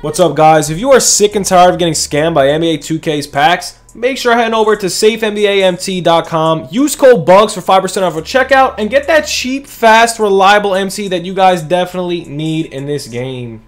What's up, guys? If you are sick and tired of getting scammed by NBA 2K's packs, make sure to head over to safembamt.com. Use code BUGS for 5% off a checkout and get that cheap, fast, reliable MC that you guys definitely need in this game.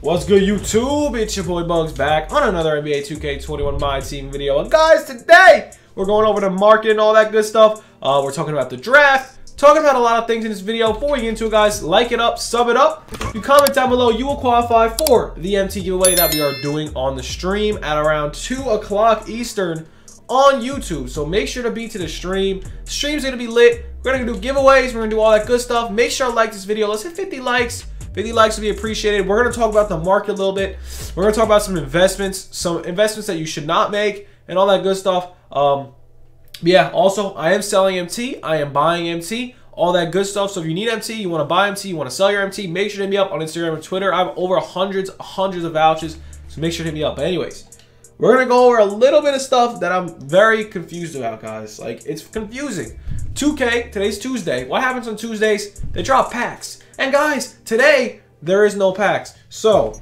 What's good, YouTube? It's your boy Bugs back on another NBA 2K21 My Team video. And guys, today we're going over the market and all that good stuff. We're talking about the draft, talking about a lot of things in this video. Before we get into it, guys, like it up, sub it up. If you comment down below, you will qualify for the MT giveaway that we are doing on the stream at around 2 o'clock Eastern on YouTube. So make sure to be to the stream. Stream's going to be lit. We're going to do giveaways. We're going to do all that good stuff. Make sure to like this video. Let's hit 50 likes. 50 likes would be appreciated. We're going to talk about the market a little bit. We're going to talk about some investments that you should not make and all that good stuff. Yeah, also, I am selling MT. I am buying MT. All that good stuff. So if you need MT, you want to buy MT, you want to sell your MT, make sure to hit me up on Instagram and Twitter. I have over hundreds of vouchers, so make sure to hit me up. But anyways, we're going to go over a little bit of stuff that I'm very confused about, guys. Like, it's confusing. 2K, today's Tuesday. What happens on Tuesdays? They drop packs. And guys, today, there is no packs. So,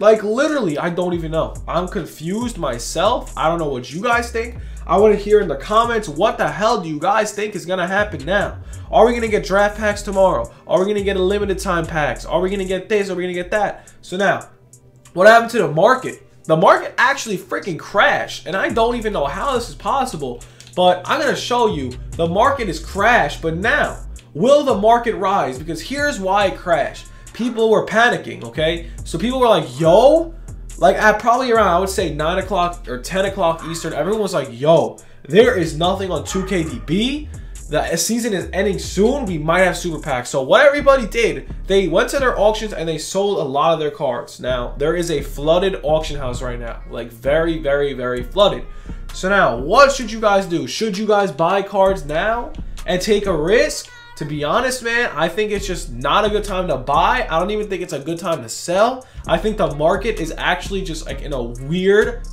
like, literally, I don't even know. I'm confused myself. I don't know what you guys think. I want to hear in the comments, what the hell do you guys think is going to happen now? Are we going to get draft packs tomorrow? Are we going to get a limited time packs? Are we going to get this? Are we going to get that? So now, what happened to the market? The market actually freaking crashed, and I don't even know how this is possible. But I'm going to show you, the market has crashed, but now, will the market rise? Because here's why it crashed. People were panicking, okay? So people were like, yo, like at probably around, I would say 9 o'clock or 10 o'clock Eastern, everyone was like, yo, there is nothing on 2KDB. The season is ending soon. We might have super packs. So what everybody did, they went to their auctions and they sold a lot of their cards. Now, there is a flooded auction house right now, like very, very, very flooded. So now, what should you guys do? Should you guys buy cards now and take a risk? To be honest, man, I think it's just not a good time to buy. I don't even think it's a good time to sell. I think the market is actually just like in a weird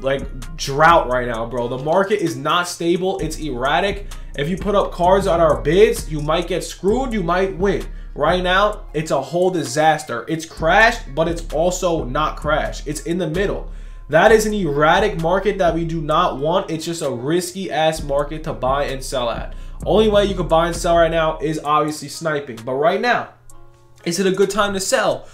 like drought right now, bro. The market is not stable. It's erratic. If you put up cards on our bids, you might get screwed. You might win. Right now, it's a whole disaster. It's crashed, but it's also not crashed. It's in the middle. That is an erratic market that we do not want. It's just a risky ass market to buy and sell at. Only way you can buy and sell right now is obviously sniping. But right now, is it a good time to sell?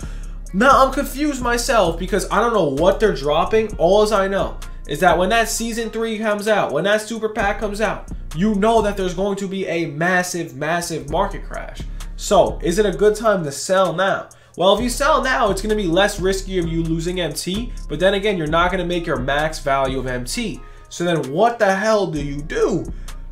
Now I'm confused myself because I don't know what they're dropping. All I know is that when that season 3 comes out, when that super pack comes out, you know that there's going to be a massive, massive market crash. So is it a good time to sell now? Well, if you sell now, it's going to be less risky of you losing MT. But then again, you're not going to make your max value of MT. So then what the hell do you do?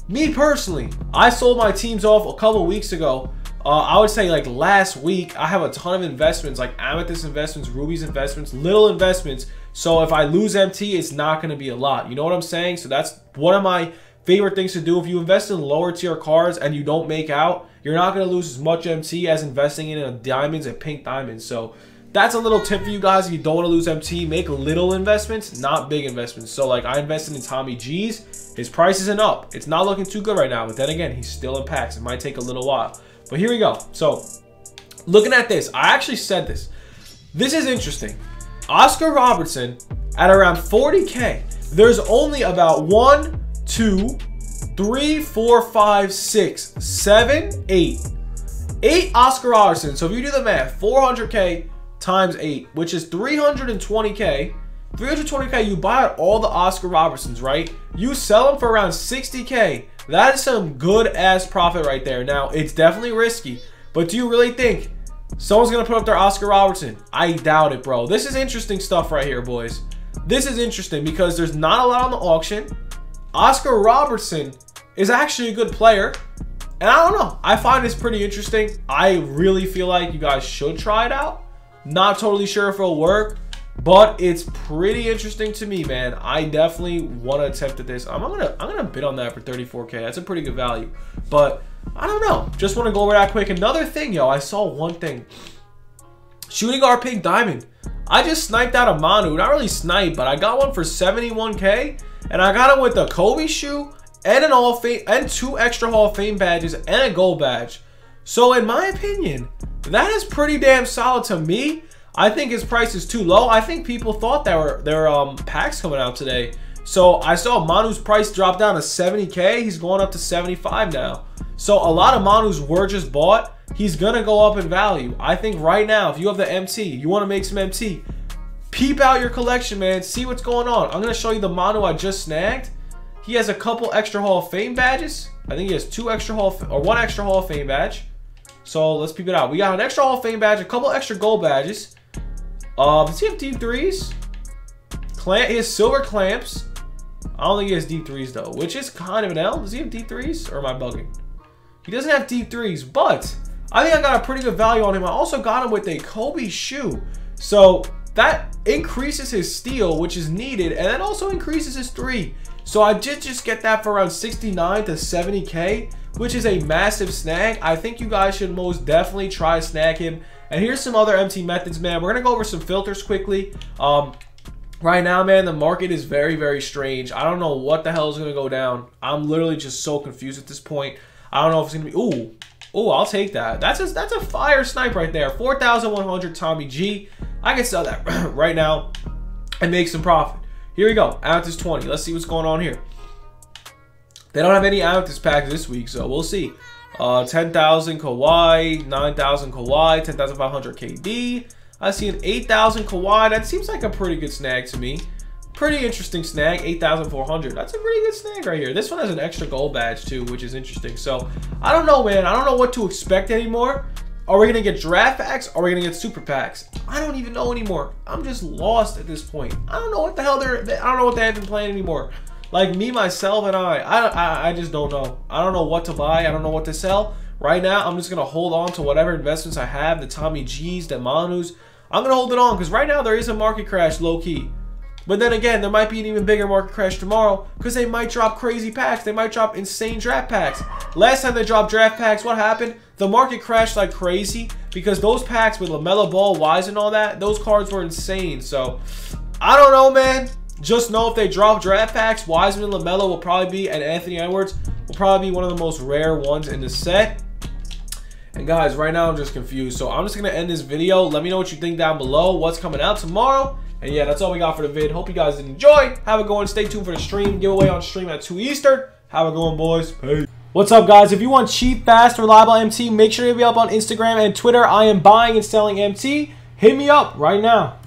Me personally, I sold my teams off a couple weeks ago. I would say like last week. I have a ton of investments like Amethyst investments, Ruby's investments, little investments. So if I lose MT, it's not going to be a lot. You know what I'm saying? So that's one of my favorite things to do. If you invest in lower tier cards and you don't make out, you're not going to lose as much MT as investing in a diamonds and pink diamonds. So that's a little tip for you guys. If you don't want to lose MT, make little investments, not big investments. So like I invested in Tommy G's. His price isn't up. It's not looking too good right now. But then again, he's still in packs. It might take a little while. But here we go. So, looking at this, I actually said this. This is interesting. Oscar Robertson, at around 40K, there's only about 1, 2, 3, 4, 5, 6, 7, 8. 8 Oscar Robertson. So, if you do the math, 400K times 8, which is 320K. 320K, you buy all the Oscar Robertsons, right? You sell them for around 60K. That is some good ass profit right there. Now, it's definitely risky, but do you really think someone's gonna put up their Oscar Robertson? I doubt it, bro. This is interesting stuff right here, boys. This is interesting because there's not a lot on the auction. Oscar Robertson is actually a good player, and I don't know. I find this pretty interesting. I really feel like you guys should try it out. Not totally sure if it'll work, but it's pretty interesting to me, man. I definitely want to attempt at this. I'm gonna bid on that for 34K. That's a pretty good value. But I don't know. Just want to go over that quick. Another thing, yo. I saw one thing. Shooting our pink diamond. I just sniped out a Manu. Not really sniped, but I got one for 71K. And I got him with a Kobe shoe and an Hall of Fame and 2 extra Hall of Fame badges and a gold badge. So in my opinion, that is pretty damn solid to me. I think his price is too low. I think people thought that were their packs coming out today. So I saw Manu's price drop down to 70K. He's going up to 75 now. So a lot of Manu's were just bought. He's gonna go up in value. I think right now, if you have the MT, you want to make some MT, peep out your collection, man. See what's going on. I'm gonna show you the Manu I just snagged. He has a couple extra Hall of Fame badges. I think he has 1 extra Hall of Fame badge. So let's peep it out. We got an extra Hall of Fame badge, a couple extra gold badges. Does he have deep threes? He has silver clamps. I don't think he has deep threes though, which is kind of an L. Does he have deep threes, or am I bugging? He doesn't have deep threes, but I think I got a pretty good value on him. I also got him with a Kobe shoe. So that increases his steal, which is needed, and that also increases his three. So I did just get that for around 69 to 70K, which is a massive snag. I think you guys should most definitely try to snag him. And here's some other MT methods, man. We're going to go over some filters quickly. Right now, man, the market is very, very strange. I don't know what the hell is going to go down. I'm literally just so confused at this point. I don't know if it's going to be... Ooh. Oh, I'll take that. That's a fire snipe right there. 4,100 Tommy G. I can sell that right now and make some profit. Here we go. Amethyst 20. Let's see what's going on here. They don't have any Amethyst packs this week, so we'll see. 10,000 Kawhi, 9,000 Kawhi, 10,500 KD. I see an 8,000 Kawhi. That seems like a pretty good snag to me. Pretty interesting snag, 8,400. That's a pretty good snag right here. This one has an extra gold badge too, which is interesting. So I don't know, man. I don't know what to expect anymore. Are we gonna get draft packs? Are we gonna get super packs? I don't even know anymore. I'm just lost at this point. I don't know what the hell I don't know what they have been playing anymore. Like me, myself, and I just don't know. I don't know what to buy. I don't know what to sell. Right now, I'm just gonna hold on to whatever investments I have, the Tommy G's, the Manus. I'm gonna hold it on because right now there is a market crash, low key. But then again, there might be an even bigger market crash tomorrow because they might drop crazy packs. They might drop insane draft packs. Last time they dropped draft packs, what happened? The market crashed like crazy because those packs with LaMelo Ball, Wiseman, and all that, those cards were insane. So, I don't know, man. Just know if they drop draft packs, Wiseman and LaMelo will probably be, and Anthony Edwards will probably be one of the most rare ones in the set. And guys, right now I'm just confused. So, I'm just going to end this video. Let me know what you think down below. What's coming out tomorrow? And yeah, that's all we got for the vid. Hope you guys enjoy. Have a good one. Stay tuned for the stream. Giveaway on stream at 2 Eastern. Have a good one, boys. Peace. What's up, guys? If you want cheap, fast, reliable MT, make sure to be up on Instagram and Twitter. I am buying and selling MT. Hit me up right now.